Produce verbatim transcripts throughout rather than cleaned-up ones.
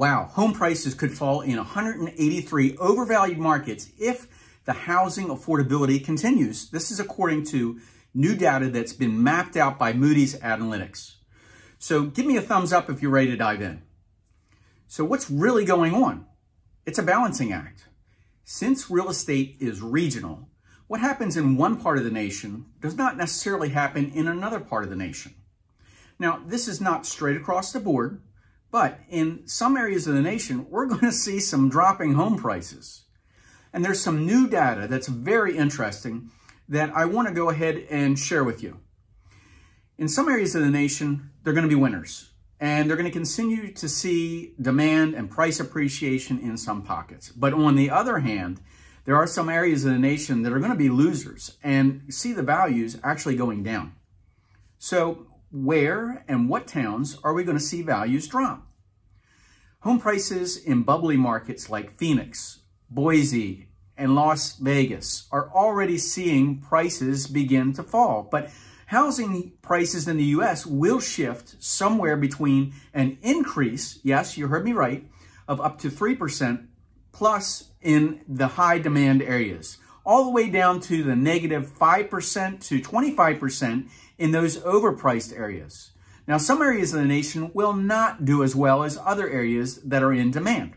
Wow, home prices could fall in one hundred eighty-three overvalued markets if the housing affordability continues. This is according to new data that's been mapped out by Moody's Analytics. So give me a thumbs up if you're ready to dive in. So what's really going on? It's a balancing act. Since real estate is regional, what happens in one part of the nation does not necessarily happen in another part of the nation. Now, this is not straight across the board, but in some areas of the nation, we're going to see some dropping home prices. And there's some new data that's very interesting that I want to go ahead and share with you. In some areas of the nation, they're going to be winners, and they're going to continue to see demand and price appreciation in some pockets. But on the other hand, there are some areas of the nation that are going to be losers and see the values actually going down. So where and what towns are we going to see values drop? Home prices in bubbly markets like Phoenix, Boise, and Las Vegas are already seeing prices begin to fall, but housing prices in the U S will shift somewhere between an increase, yes, you heard me right, of up to three percent plus in the high demand areas, all the way down to the negative five percent to twenty-five percent in those overpriced areas. Now, some areas of the nation will not do as well as other areas that are in demand.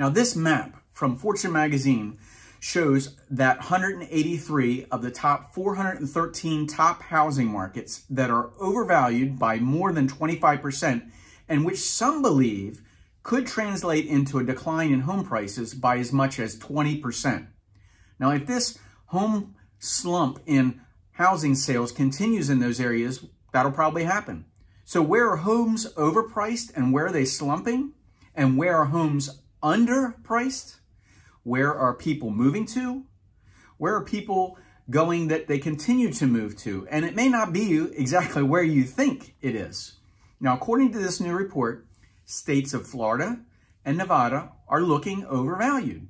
Now, this map from Fortune magazine shows that one hundred eighty-three of the top four hundred thirteen top housing markets that are overvalued by more than twenty-five percent, and which some believe could translate into a decline in home prices by as much as twenty percent. Now, if this home slump in housing sales continues in those areas, that'll probably happen. So where are homes overpriced and where are they slumping? And where are homes underpriced? Where are people moving to? Where are people going that they continue to move to? And it may not be exactly where you think it is. Now, according to this new report, states of Florida and Nevada are looking overvalued,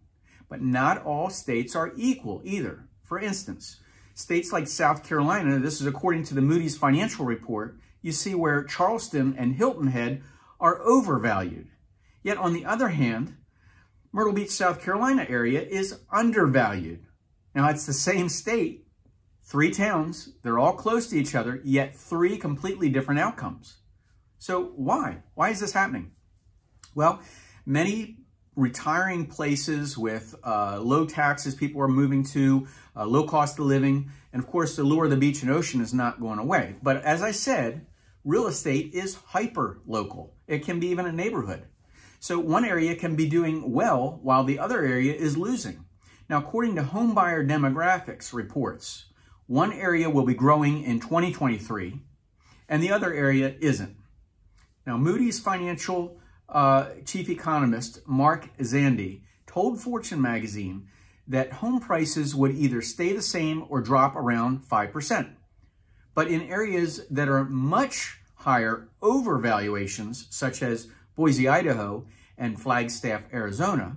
but not all states are equal either. For instance, states like South Carolina, this is according to the Moody's Financial Report, you see where Charleston and Hilton Head are overvalued. Yet on the other hand, Myrtle Beach, South Carolina area is undervalued. Now it's the same state, three towns, they're all close to each other, yet three completely different outcomes. So why? Why is this happening? Well, many retiring places with uh, low taxes people are moving to, uh, low cost of living, and of course the lure of the beach and ocean is not going away. But as I said, real estate is hyper-local. It can be even a neighborhood. So one area can be doing well while the other area is losing. Now, according to homebuyer demographics reports, one area will be growing in twenty twenty-three and the other area isn't. Now, Moody's financial uh, chief economist, Mark Zandi, told Fortune magazine that home prices would either stay the same or drop around five percent. But in areas that are much higher overvaluations, such as Boise, Idaho, and Flagstaff, Arizona,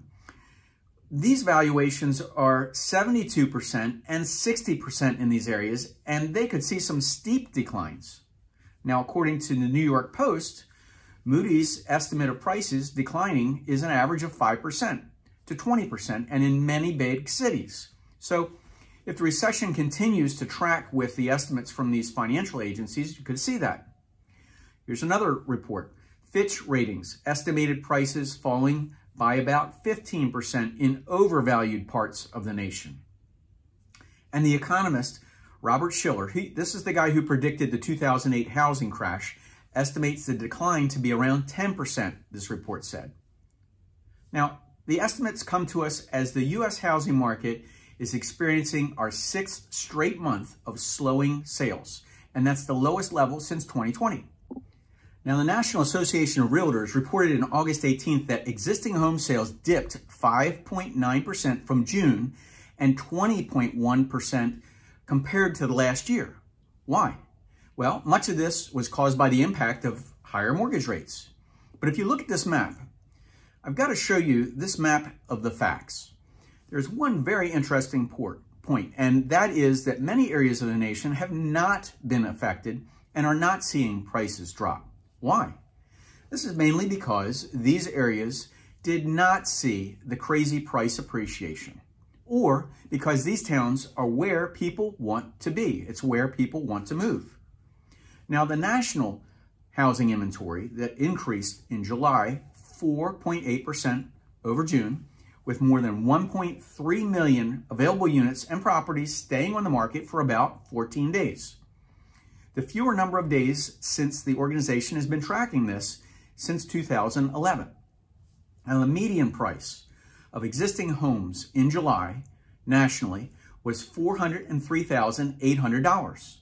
these valuations are seventy-two percent and sixty percent in these areas, and they could see some steep declines. Now, according to the New York Post, Moody's estimate of prices declining is an average of five percent to twenty percent and in many big cities. So if the recession continues to track with the estimates from these financial agencies, you could see that. Here's another report. Fitch Ratings estimated prices falling by about fifteen percent in overvalued parts of the nation. And the economist Robert Schiller, he, this is the guy who predicted the two thousand eight housing crash, estimates the decline to be around ten percent, this report said. Now, the estimates come to us as the U S housing market is experiencing our sixth straight month of slowing sales, and that's the lowest level since twenty twenty. Now, the National Association of Realtors reported on August eighteenth that existing home sales dipped five point nine percent from June and twenty point one percent compared to the last year. Why? Well, much of this was caused by the impact of higher mortgage rates. But if you look at this map, I've got to show you this map of the facts. There's one very interesting point, and that is that many areas of the nation have not been affected and are not seeing prices drop. Why? This is mainly because these areas did not see the crazy price appreciation, or because these towns are where people want to be. It's where people want to move. Now, the national housing inventory that increased in July four point eight percent over June, with more than one point three million available units and properties staying on the market for about fourteen days. The fewer number of days since the organization has been tracking this since two thousand eleven. Now, the median price of existing homes in July nationally was four hundred three thousand eight hundred dollars.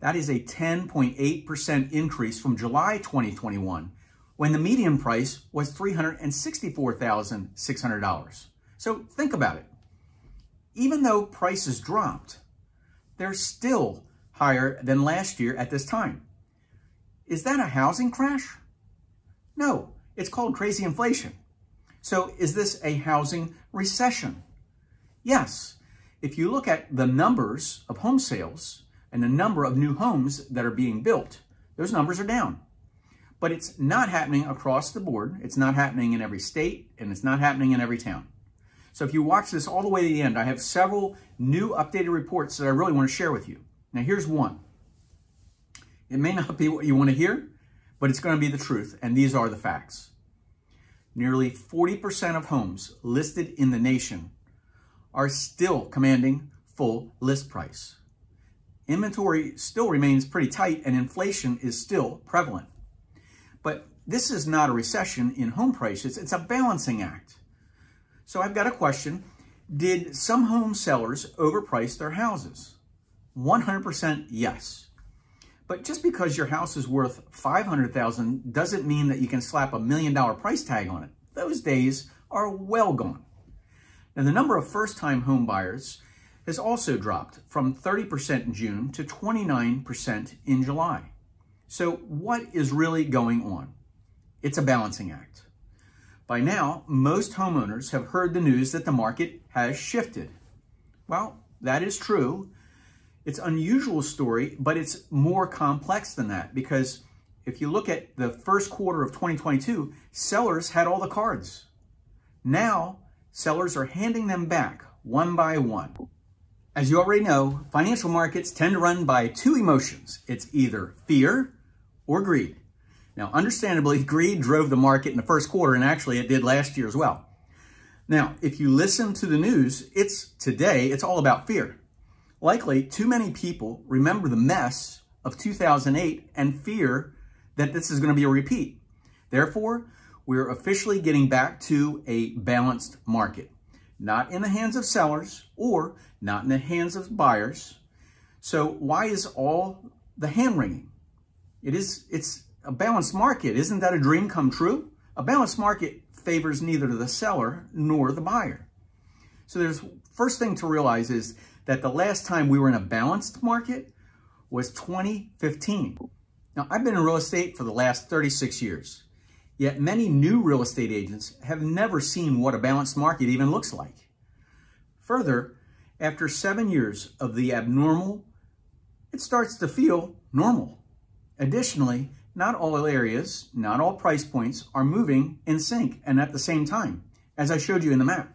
That is a ten point eight percent increase from July twenty twenty-one, when the median price was three hundred sixty-four thousand six hundred dollars. So think about it. Even though prices dropped, they're still higher than last year at this time. Is that a housing crash? No, it's called crazy inflation. So is this a housing recession? Yes. If you look at the numbers of home sales and the number of new homes that are being built, those numbers are down. But it's not happening across the board. It's not happening in every state, and it's not happening in every town. So if you watch this all the way to the end, I have several new updated reports that I really want to share with you. Now, here's one. It may not be what you want to hear, but it's going to be the truth, and these are the facts. Nearly forty percent of homes listed in the nation are still commanding full list price. Inventory still remains pretty tight, and inflation is still prevalent. But this is not a recession in home prices. It's a balancing act. So I've got a question. Did some home sellers overprice their houses? one hundred percent yes. But just because your house is worth five hundred thousand dollars doesn't mean that you can slap a million dollar price tag on it. Those days are well gone. Now, the number of first-time home buyers has also dropped from thirty percent in June to twenty-nine percent in July. So what is really going on? It's a balancing act. By now, most homeowners have heard the news that the market has shifted. Well, that is true. It's an unusual story, but it's more complex than that, because if you look at the first quarter of twenty twenty-two, sellers had all the cards. Now, sellers are handing them back one by one. As you already know, financial markets tend to run by two emotions. It's either fear or greed. Now, understandably, greed drove the market in the first quarter, and actually it did last year as well. Now, if you listen to the news, it's today, it's all about fear. Likely, too many people remember the mess of two thousand eight and fear that this is going to be a repeat. Therefore, we're officially getting back to a balanced market, not in the hands of sellers or not in the hands of buyers. So why is all the hand-wringing? It is, it's a balanced market. Isn't that a dream come true? A balanced market favors neither the seller nor the buyer. So there's first thing to realize is that the last time we were in a balanced market was twenty fifteen. Now, I've been in real estate for the last thirty-six years, yet many new real estate agents have never seen what a balanced market even looks like. Further, after seven years of the abnormal, it starts to feel normal. Additionally, not all areas, not all price points are moving in sync and at the same time, as I showed you in the map.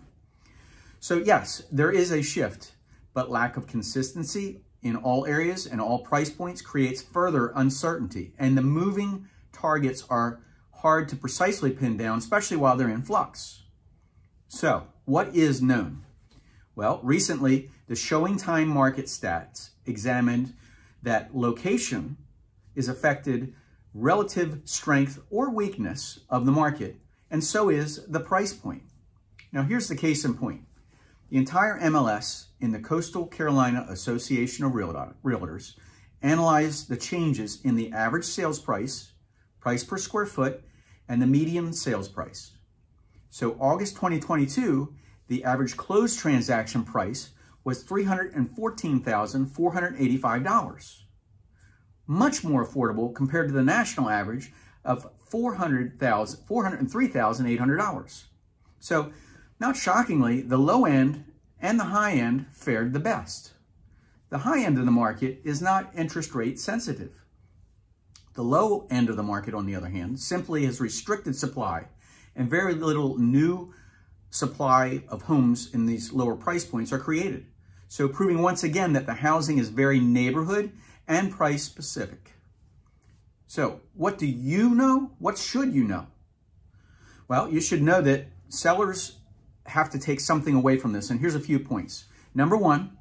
So yes, there is a shift, but lack of consistency in all areas and all price points creates further uncertainty, and the moving targets are hard to precisely pin down, especially while they're in flux. So what is known? Well, recently, the Showing Time market stats examined that location is affected relative strength or weakness of the market, and so is the price point. Now, here's the case in point. The entire M L S in the Coastal Carolina Association of Realtors analyzed the changes in the average sales price, price per square foot, and the median sales price. So August twenty twenty-two, the average closed transaction price was three hundred fourteen thousand four hundred eighty-five dollars. Much more affordable compared to the national average of four hundred three thousand eight hundred dollars. So not shockingly, the low end and the high end fared the best. The high end of the market is not interest rate sensitive. The low end of the market, on the other hand, simply has restricted supply and very little new supply of homes in these lower price points are created. So proving once again that the housing is very neighborhood and price specific. So what do you know? What should you know? Well, you should know that sellers have to take something away from this. And here's a few points. Number one,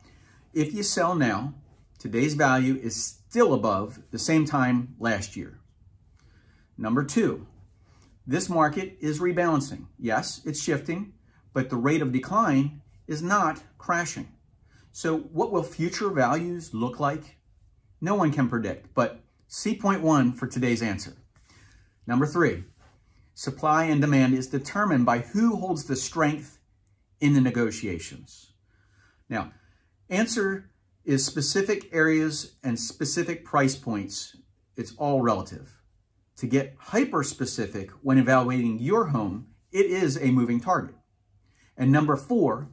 if you sell now, today's value is still above the same time last year. Number two, this market is rebalancing. Yes, it's shifting, but the rate of decline is not crashing. So what will future values look like? No one can predict, but see point one for today's answer. Number three, supply and demand is determined by who holds the strength in the negotiations. Now, answer is specific areas and specific price points. It's all relative. To get hyper-specific when evaluating your home, it is a moving target. And number four,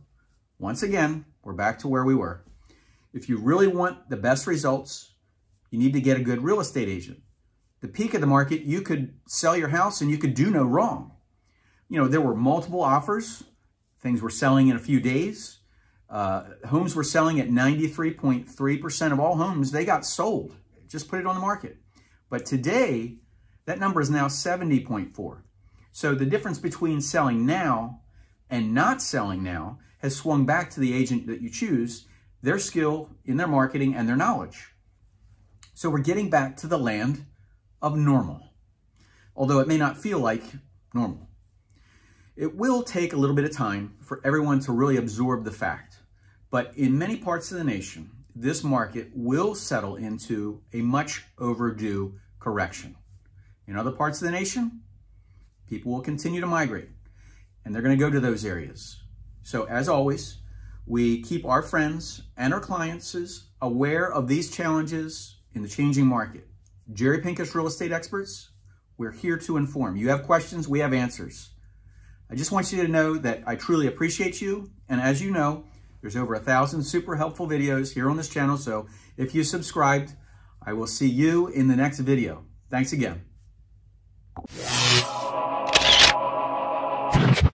once again, we're back to where we were. If you really want the best results, you need to get a good real estate agent. The peak of the market, you could sell your house and you could do no wrong. You know, there were multiple offers. Things were selling in a few days. Uh, homes were selling at ninety-three point three percent of all homes. They got sold. Just put it on the market. But today, that number is now seventy point four. So the difference between selling now and not selling now has swung back to the agent that you choose, their skill in their marketing and their knowledge. So we're getting back to the land of normal, although it may not feel like normal. It will take a little bit of time for everyone to really absorb the fact, but in many parts of the nation, this market will settle into a much overdue correction. In other parts of the nation, people will continue to migrate, and they're going to go to those areas. So as always, we keep our friends and our clients aware of these challenges in the changing market. Jerry Pinkas Real Estate Experts, we're here to inform. You have questions, we have answers. I just want you to know that I truly appreciate you. And as you know, there's over a thousand super helpful videos here on this channel. So if you subscribed, I will see you in the next video. Thanks again.